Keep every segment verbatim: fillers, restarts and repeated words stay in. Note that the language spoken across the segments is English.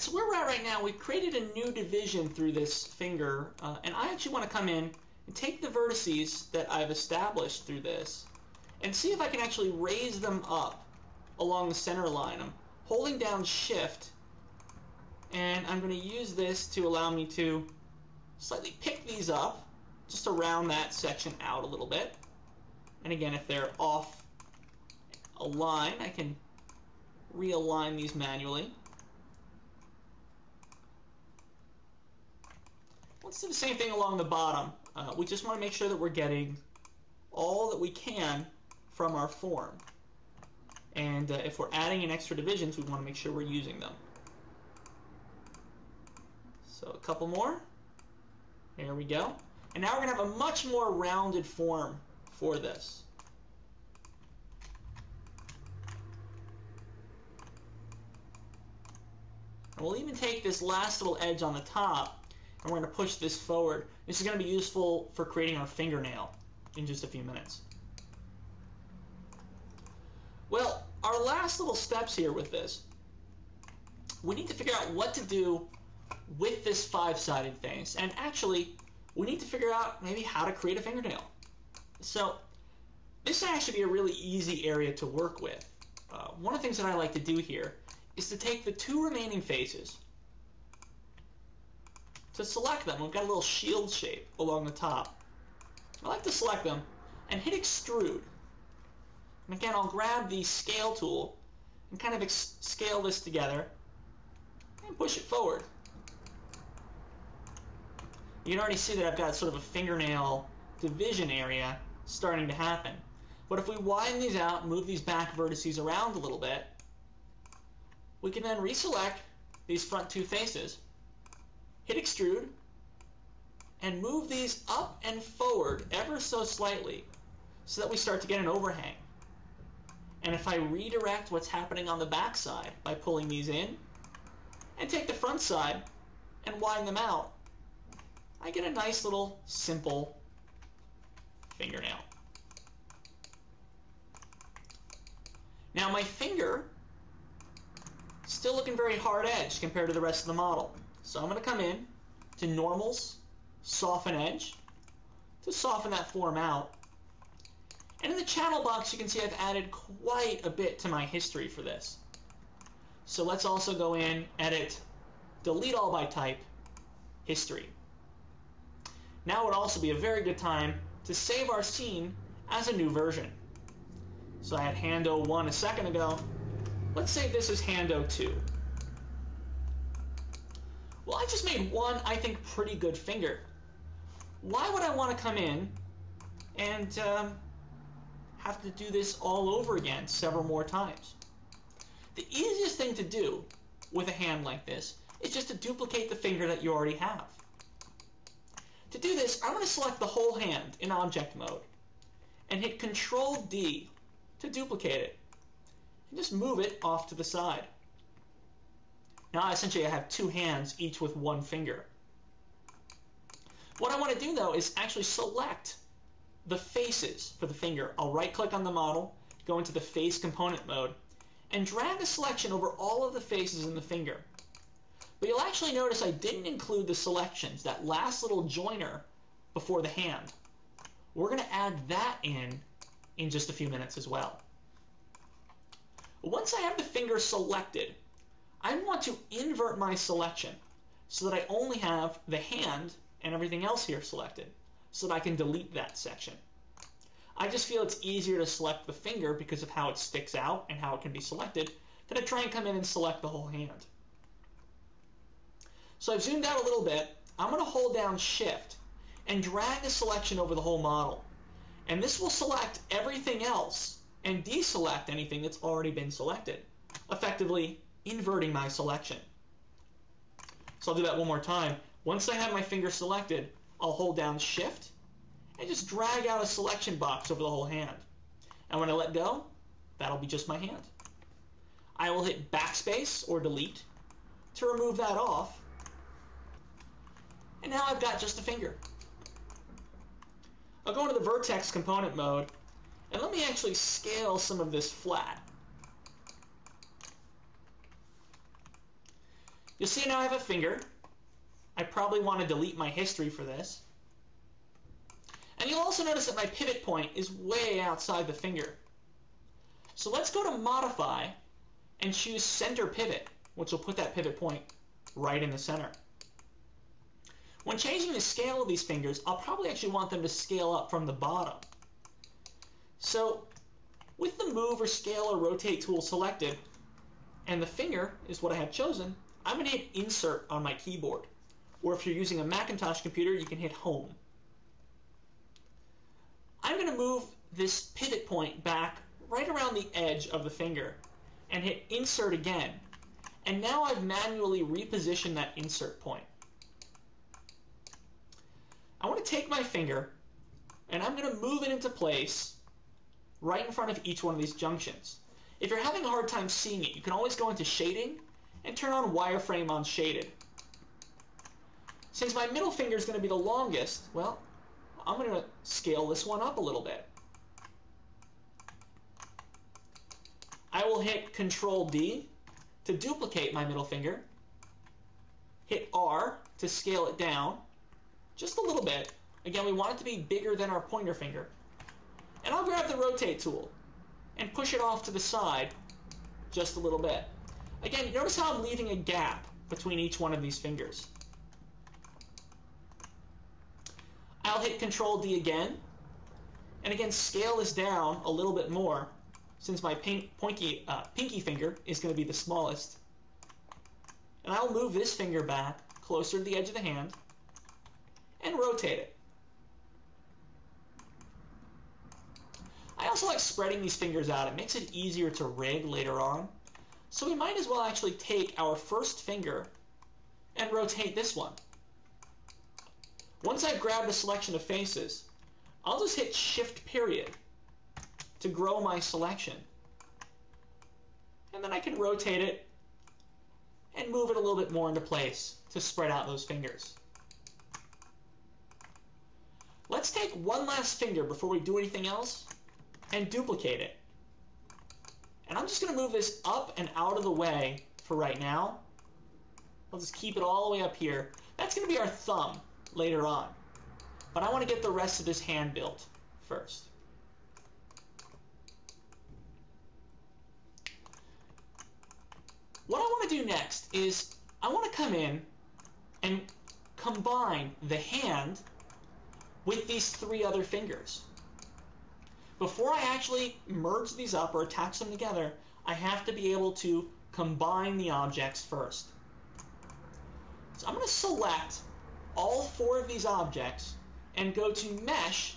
right, so where we're at right now, we've created a new division through this finger, uh, and I actually want to come in and take the vertices that I've established through this and see if I can actually raise them up along the center line. I'm holding down Shift, and I'm going to use this to allow me to slightly pick these up, just to round that section out a little bit. And again, if they're off a line, I can realign these manually. Let's do the same thing along the bottom. Uh, we just want to make sure that we're getting all that we can from our form. And uh, if we're adding in extra divisions, we want to make sure we're using them. So a couple more. There we go. And now we're going to have a much more rounded form for this. And we'll even take this last little edge on the top, and we're going to push this forward. This is going to be useful for creating our fingernail in just a few minutes. Well, our last little steps here with this, we need to figure out what to do with this five-sided thing. And actually, we need to figure out maybe how to create a fingernail. So this might actually be a really easy area to work with. Uh, one of the things that I like to do here is to take the two remaining faces, to select them. We've got a little shield shape along the top. I like to select them and hit Extrude. And again, I'll grab the Scale tool and kind of ex scale this together and push it forward. You can already see that I've got sort of a fingernail division area starting to happen. But if we widen these out, move these back vertices around a little bit, we can then reselect these front two faces, hit Extrude, and move these up and forward ever so slightly so that we start to get an overhang. And if I redirect what's happening on the back side by pulling these in and take the front side and widen them out, I get a nice little simple fingernail. Now my finger is still looking very hard edged compared to the rest of the model. So I'm going to come in to Normals, Soften Edge, to soften that form out. And in the channel box you can see I've added quite a bit to my history for this. So let's also go in, Edit, Delete All by Type, History. Now would also be a very good time to save our scene as a new version. So I had Hand oh one a second ago. Let's say this is Hand oh two. Well, I just made one, I think, pretty good finger. Why would I want to come in and um, have to do this all over again several more times? The easiest thing to do with a hand like this is just to duplicate the finger that you already have. To do this, I want to select the whole hand in object mode and hit Control D to duplicate it and just move it off to the side. Now essentially I have two hands, each with one finger. What I want to do though is actually select the faces for the finger. I'll right click on the model, go into the face component mode, and drag the selection over all of the faces in the finger. But you'll actually notice I didn't include the selections, that last little joiner before the hand. We're going to add that in in just a few minutes as well. Once I have the finger selected, I want to invert my selection so that I only have the hand and everything else here selected, so that I can delete that section. I just feel it's easier to select the finger because of how it sticks out and how it can be selected than to try and come in and select the whole hand. So I've zoomed out a little bit. I'm going to hold down Shift and drag the selection over the whole model. And this will select everything else and deselect anything that's already been selected, effectively inverting my selection. So I'll do that one more time. Once I have my finger selected, I'll hold down Shift and just drag out a selection box over the whole hand. And when I let go, that'll be just my hand. I will hit Backspace or Delete to remove that off. And now I've got just a finger. I'll go into the vertex component mode, and let me actually scale some of this flat. You'll see now I have a finger. I probably want to delete my history for this. And you'll also notice that my pivot point is way outside the finger. So let's go to Modify and choose Center Pivot, which will put that pivot point right in the center. When changing the scale of these fingers, I'll probably actually want them to scale up from the bottom. So with the Move or Scale or Rotate tool selected, and the finger is what I have chosen, I'm going to hit Insert on my keyboard. Or if you're using a Macintosh computer, you can hit Home. I'm going to move this pivot point back right around the edge of the finger and hit Insert again. And now I've manually repositioned that insert point. I want to take my finger and I'm going to move it into place right in front of each one of these junctions. If you're having a hard time seeing it, you can always go into Shading and turn on Wireframe on Shaded. Since my middle finger is going to be the longest, well, I'm going to scale this one up a little bit. I will hit Control D to duplicate my middle finger, hit R to scale it down just a little bit. Again, we want it to be bigger than our pointer finger. And I'll grab the Rotate tool and push it off to the side just a little bit. Again, notice how I'm leaving a gap between each one of these fingers. I'll hit Control D again, and again scale this down a little bit more since my pink, pointy, uh, pinky finger is going to be the smallest. And I'll move this finger back closer to the edge of the hand and rotate it. I also like spreading these fingers out. It makes it easier to rig later on. So we might as well actually take our first finger and rotate this one. Once I've grabbed a selection of faces, I'll just hit Shift period to grow my selection. And then I can rotate it and move it a little bit more into place to spread out those fingers. Let's take one last finger before we do anything else and duplicate it. And I'm just going to move this up and out of the way for right now. I'll just keep it all the way up here. That's going to be our thumb later on, but I want to get the rest of this hand built first. What I want to do next is I want to come in and combine the hand with these three other fingers. Before I actually merge these up or attach them together, I have to be able to combine the objects first. So I'm going to select all four of these objects and go to Mesh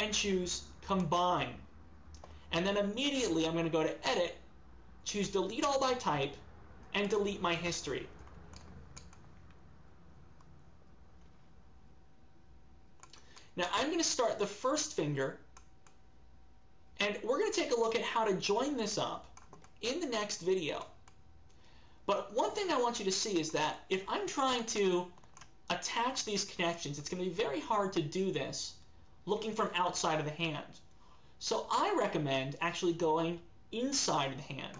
and choose Combine. And then immediately I'm going to go to Edit, choose Delete All by Type, and delete my history. Now I'm going to start the first finger, and we're going to take a look at how to join this up in the next video. But one thing I want you to see is that if I'm trying to attach these connections, it's going to be very hard to do this looking from outside of the hand. So I recommend actually going inside of the hand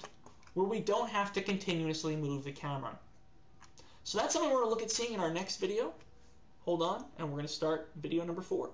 where we don't have to continuously move the camera. So that's something we're going to look at seeing in our next video. Hold on, and we're going to start video number four.